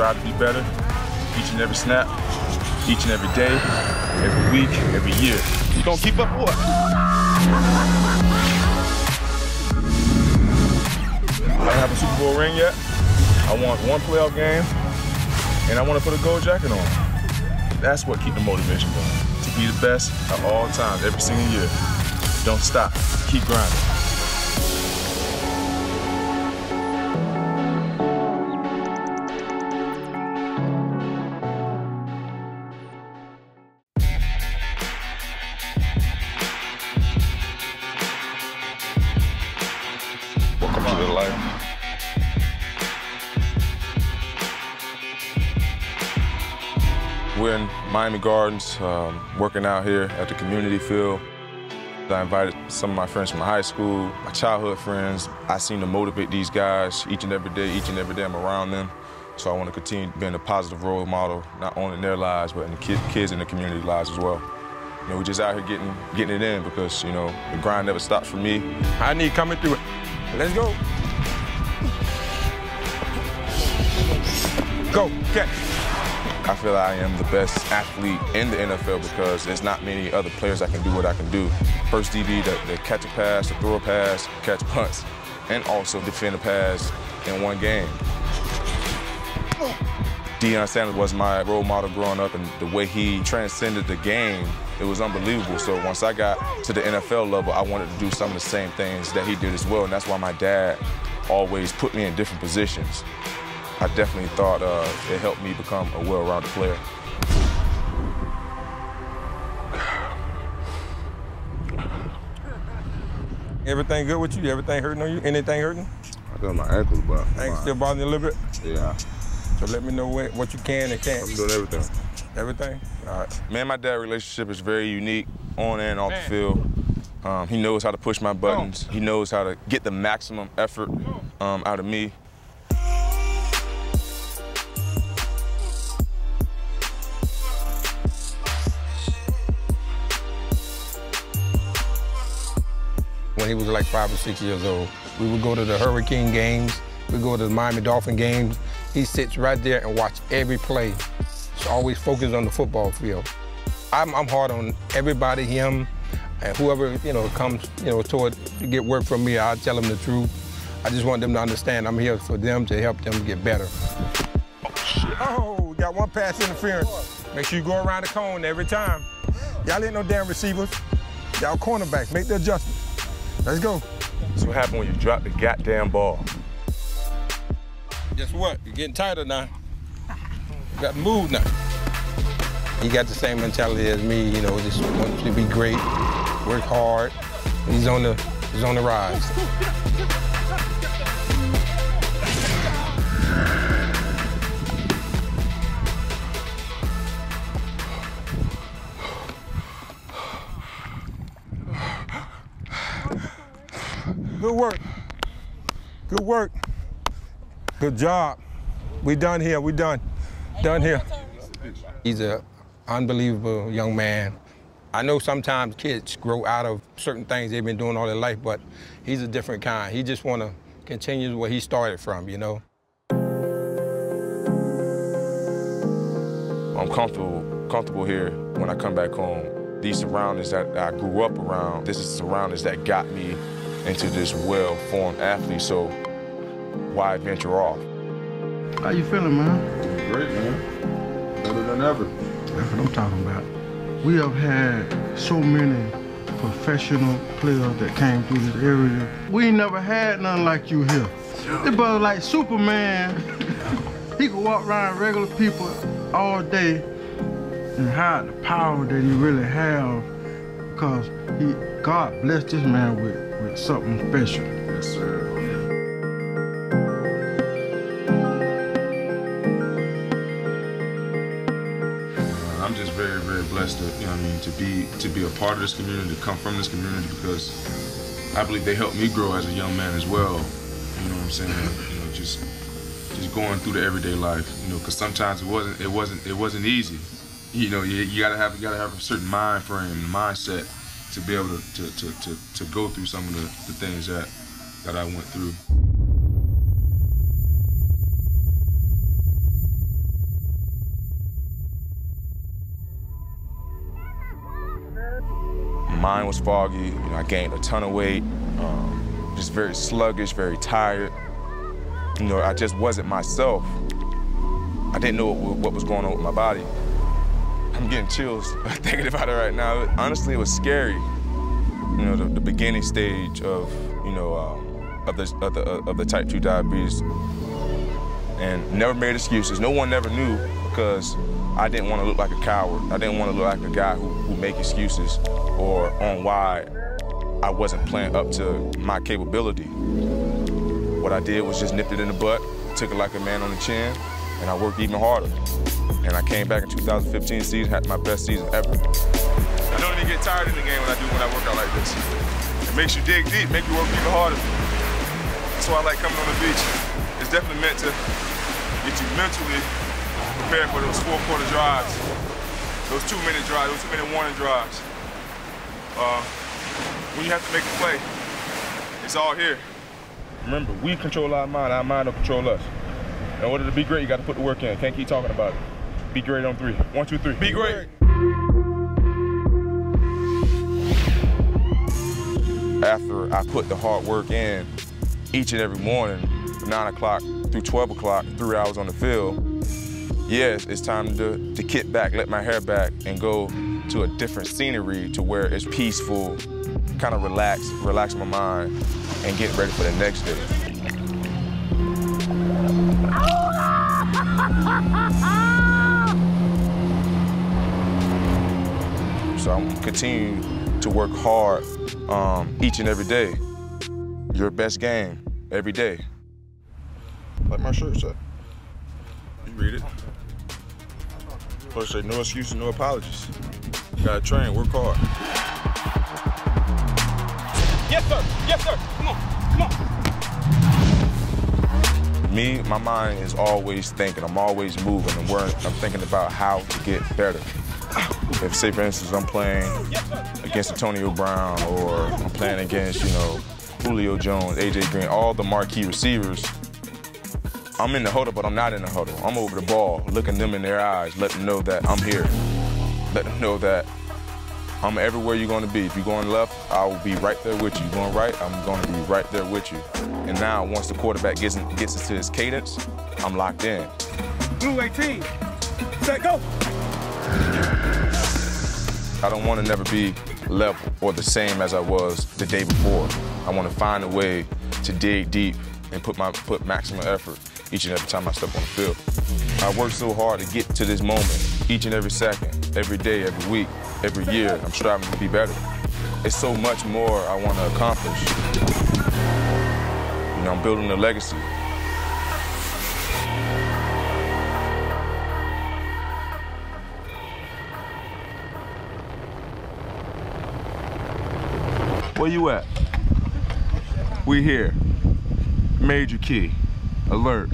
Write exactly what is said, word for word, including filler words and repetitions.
strive to be better each and every snap, each and every day, every week, every year. We're gonna keep up with it. I don't have a Super Bowl ring yet. I want one playoff game, and I want to put a gold jacket on. That's what keeps the motivation going, to be the best at all times, every single year. Don't stop, keep grinding. We're in Miami Gardens, um, working out here at the community field. I invited some of my friends from high school, my childhood friends. I seem to motivate these guys each and every day, each and every day I'm around them. So I want to continue being a positive role model, not only in their lives, but in the kid, kids in the community's lives as well. You know, we're just out here getting, getting it in because, you know, the grind never stops for me. I need coming through it. Let's go. Go, get. I feel I am the best athlete in the N F L because there's not many other players that can do what I can do. First D B, the, the catch a pass, the throw a pass, catch punts, and also defend a pass in one game. Deion Sanders was my role model growing up, and the way he transcended the game, it was unbelievable. So once I got to the N F L level, I wanted to do some of the same things that he did as well, and that's why my dad always put me in different positions. I definitely thought uh, it helped me become a well-rounded player. Everything good with you? Everything hurting on you? Anything hurting? I got my ankles, but ankles still bothering you a little bit? Yeah. So let me know what, what you can and can't. I'm doing everything. Everything? All right. Man, my dad's relationship is very unique on and off Man. the field. Um, he knows how to push my buttons. He knows how to get the maximum effort um, out of me. When he was like five or six years old, we would go to the Hurricane games, we'd go to the Miami Dolphin games. He sits right there and watch every play. He's always focused on the football field. I'm, I'm hard on everybody, him, and whoever, you know, comes, you know, toward to get work from me, I tell them the truth. I just want them to understand I'm here for them to help them get better. Oh, we got one pass interference. Make sure you go around the cone every time. Y'all ain't no damn receivers. Y'all cornerbacks, make the adjustment. Let's go. That's what happened when you drop the goddamn ball. Guess what? You're getting tighter now. You got to move now. He got the same mentality as me, you know, just wants to be great, work hard. He's on the, he's on the rise. Good work. Good work. Good job. We done here. We done. Done here. He's an unbelievable young man. I know sometimes kids grow out of certain things they've been doing all their life, but he's a different kind. He just want to continue where he started from, you know? I'm comfortable, comfortable here when I come back home. These surroundings that I grew up around, this is the surroundings that got me into this well-formed athlete, so why venture off? How you feeling, man? Great, man. Better than ever. That's what I'm talking about. We have had so many professional players that came through this area. We ain't never had nothing like you here. This brother like Superman. He could walk around regular people all day and hide the power that he really have because he, God blessed this man with with something special. Yes, sir. I'm just very, very blessed to, you know what I mean, to be to be a part of this community, to come from this community, because I believe they helped me grow as a young man as well. You know what I'm saying? You know, just just going through the everyday life. You know, because sometimes it wasn't, it wasn't, it wasn't easy. You know, you, you gotta have, you gotta have a certain mind frame, mindset, to be able to, to, to, to, to go through some of the, the things that, that I went through. mind was foggy. You know, I gained a ton of weight. Um, just very sluggish, very tired. You know, I just wasn't myself. I didn't know what, what was going on with my body. I'm getting chills thinking about it right now. It, honestly, it was scary. You know, the, the beginning stage of, you know, um, of, the, of, the, of the type two diabetes. And never made excuses. No one never knew because I didn't want to look like a coward. I didn't want to look like a guy who, who make excuses or on why I wasn't playing up to my capability. What I did was just nipped it in the butt, took it like a man on the chin, and I worked even harder. And I came back in two thousand fifteen season, had my best season ever. I don't even get tired in the game when I do when I work out like this. It makes you dig deep, make you work even harder. That's why I like coming on the beach. It's definitely meant to get you mentally prepared for those four-quarter drives, those two-minute drives, those two-minute warning drives. Uh, when you have to make a play, it's all here. Remember, we control our mind, our mind will control us. In order to be great, you got to put the work in. Can't keep talking about it. Be great on three. One, two, three. Be great. After I put the hard work in each and every morning, nine o'clock through twelve o'clock, three hours on the field, yes, it's time to, to kick back, let my hair back, and go to a different scenery to where it's peaceful, kind of relax, relax my mind, and get ready for the next day. So I'm continuing to work hard um, each and every day. Your best game every day. Like my shirt's up. You read it. First say no excuses, no apologies. You gotta train, work hard. Yes, sir. Yes, sir. Come on. Come on. Me, my mind is always thinking. I'm always moving. And worrying. I'm thinking about how to get better. If, say, for instance, I'm playing against Antonio Brown or I'm playing against, you know, Julio Jones, A J. Green, all the marquee receivers, I'm in the huddle, but I'm not in the huddle. I'm over the ball, looking them in their eyes, letting them know that I'm here. Let them know that I'm everywhere you're going to be. If you're going left, I will be right there with you. You're going right, I'm going to be right there with you. And now, once the quarterback gets, gets into his cadence, I'm locked in. Blue eighteen, set, go! I don't want to never be level or the same as I was the day before. I want to find a way to dig deep and put my put maximum effort each and every time I step on the field. I work so hard to get to this moment, each and every second, every day, every week, every year. I'm striving to be better. It's so much more I want to accomplish. You know, I'm building a legacy. Where you at? We here. Major key. Alert.